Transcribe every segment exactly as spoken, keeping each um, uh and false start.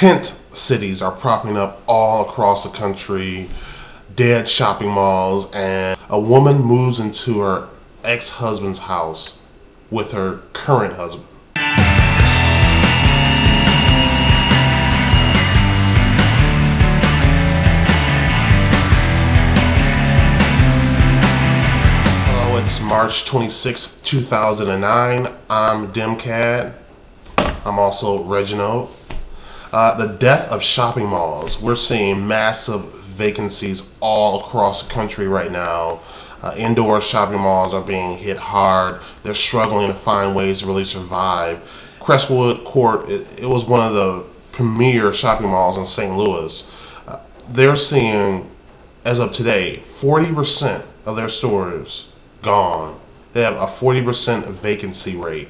tent cities are propping up all across the country, dead shopping malls, and a woman moves into her ex-husband's house with her current husband. Hello, it's March twenty-sixth, two thousand nine. I'm DemCAD. I'm also Reginald. Uh, the death of shopping malls. We're seeing massive vacancies all across the country right now. Uh, indoor shopping malls are being hit hard. They're struggling to find ways to really survive. Crestwood Court, it, it was one of the premier shopping malls in Saint Louis. Uh, they're seeing, as of today, forty percent of their stores gone. They have a forty percent vacancy rate.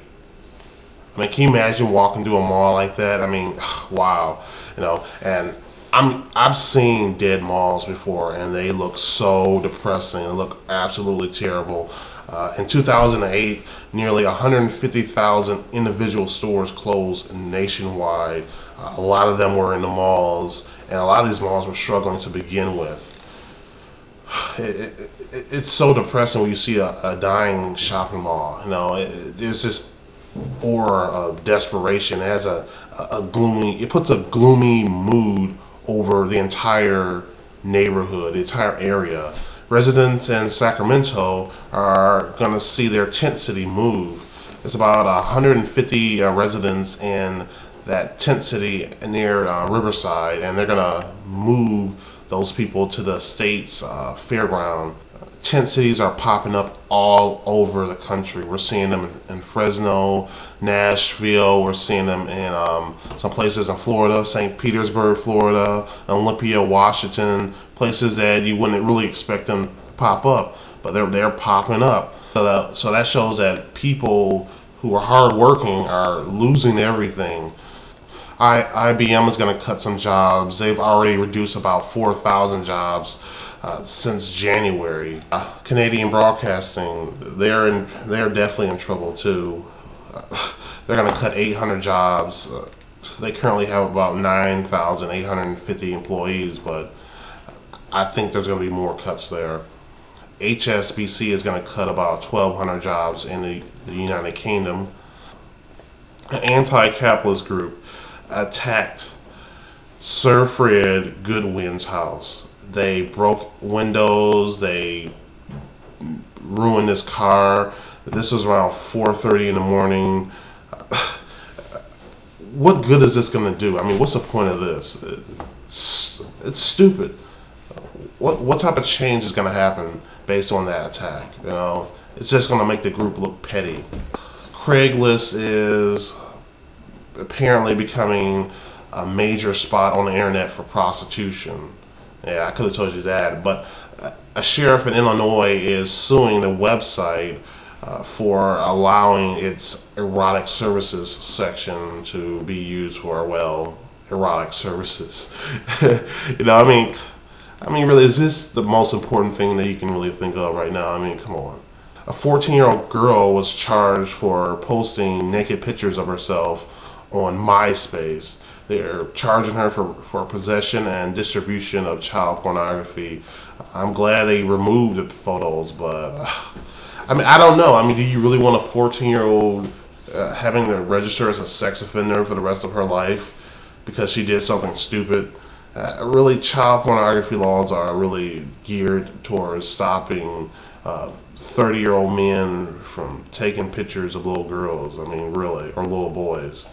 I mean, can you imagine walking through a mall like that? I mean, wow, you know. And I'm I've seen dead malls before, and they look so depressing. They look absolutely terrible. Uh, in two thousand eight, nearly one hundred fifty thousand individual stores closed nationwide. Uh, a lot of them were in the malls, and a lot of these malls were struggling to begin with. It, it, it's so depressing when you see a, a dying shopping mall. You know, there's just aura of desperation. It has a, a, a gloomy, it puts a gloomy mood over the entire neighborhood, the entire area. Residents in Sacramento are going to see their tent city move. There's about one hundred fifty uh, residents in that tent city near uh, Riverside, and they're going to move those people to the state's uh, fairground. Tent cities are popping up all over the country. We're seeing them in, in Fresno, Nashville. We're seeing them in um, some places in Florida, Saint Petersburg, Florida, Olympia, Washington, places that you wouldn't really expect them to pop up, but they're, they're popping up. So that, so that shows that people who are hardworking are losing everything. I, I B M is going to cut some jobs. They've already reduced about four thousand jobs uh, since January. Uh, Canadian Broadcasting, they're in, they're definitely in trouble too. Uh, they're going to cut eight hundred jobs. Uh, they currently have about nine thousand eight hundred fifty employees, but I think there's going to be more cuts there. H S B C is going to cut about twelve hundred jobs in the, the United Kingdom. An anti-capitalist group attacked Sir Fred Goodwin's house. They broke windows, they ruined his car. This was around four thirty in the morning. What good is this going to do? I mean, what's the point of this? It's, it's stupid. What, what type of change is going to happen based on that attack? You know, it's just going to make the group look petty. Craigslist is apparently becoming a major spot on the internet for prostitution. Yeah, I could have told you that, but a sheriff in Illinois is suing the website uh, for allowing its erotic services section to be used for, well, erotic services. You know, I mean, I mean, really, is this the most important thing that you can really think of right now? I mean, come on. A fourteen-year-old girl was charged for posting naked pictures of herself on MySpace. They're charging her for, for possession and distribution of child pornography. I'm glad they removed the photos, but uh, I mean, I don't know. I mean, do you really want a fourteen-year-old uh, having to register as a sex offender for the rest of her life because she did something stupid? Uh, really, child pornography laws are really geared towards stopping uh, thirty-year-old men from taking pictures of little girls. I mean, really, or little boys.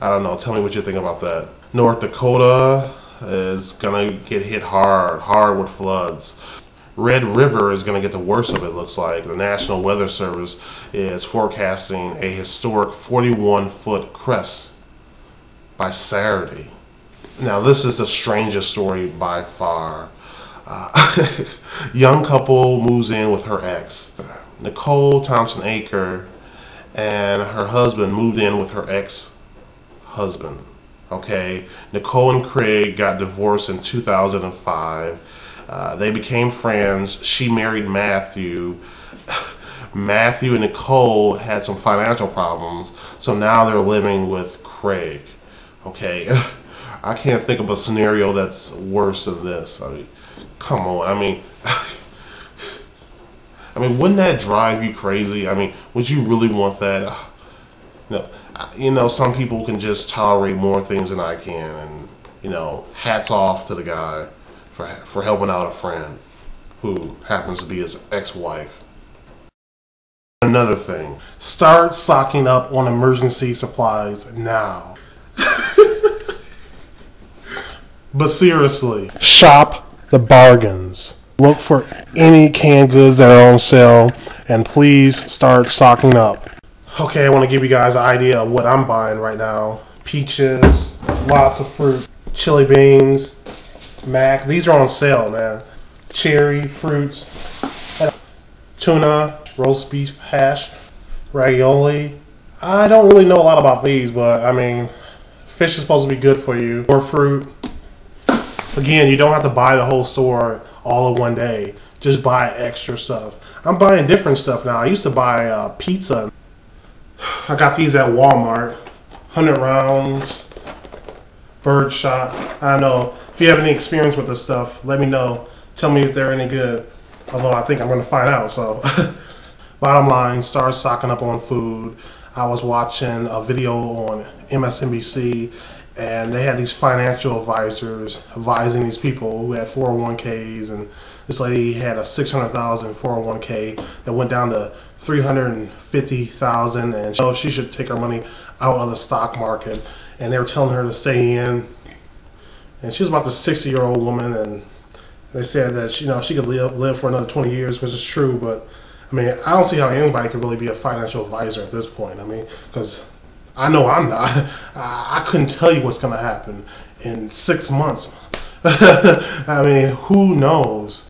I don't know. Tell me what you think about that. North Dakota is going to get hit hard, hard with floods. Red River is going to get the worst of it, looks like. The National Weather Service is forecasting a historic forty-one foot crest by Saturday. Now, this is the strangest story by far. Uh, young couple moves in with her ex. Nicole Thompson-Aker and her husband moved in with her ex husband. Okay, Nicole and Craig got divorced in two thousand five. Uh, they became friends. She married Matthew. Matthew and Nicole had some financial problems, so now they're living with Craig. okay, I can't think of a scenario that's worse than this. I mean, come on. I mean, I mean, wouldn't that drive you crazy? I mean, would you really want that? No, you know, some people can just tolerate more things than I can, and you know, hats off to the guy for for helping out a friend who happens to be his ex-wife. Another thing, start stocking up on emergency supplies now. But seriously, shop the bargains. Look for any canned goods that are on sale, and please start stocking up. Okay, I want to give you guys an idea of what I'm buying right now. Peaches, lots of fruit, chili beans, mac. These are on sale, man. Cherry, fruits, tuna, roast beef hash, ravioli. I don't really know a lot about these, but I mean, fish is supposed to be good for you. Or fruit. Again, you don't have to buy the whole store all in one day. Just buy extra stuff. I'm buying different stuff now. I used to buy uh, pizza. I got these at Walmart. one hundred rounds, bird shot. I don't know. If you have any experience with this stuff, let me know. Tell me if they're any good. Although I think I'm going to find out. So, bottom line, start stocking up on food. I was watching a video on M S N B C, and they had these financial advisors advising these people who had four oh one Ks, and this lady had a six hundred thousand four oh one K that went down to three hundred fifty thousand, and so she should take her money out of the stock market, and they were telling her to stay in. And she was about the sixty year old woman, and they said that she, you know, she could live live for another twenty years, which is true, but I mean, I don't see how anybody could really be a financial advisor at this point. I mean, because I know I'm not. I couldn't tell you what's going to happen in six months. I mean, who knows?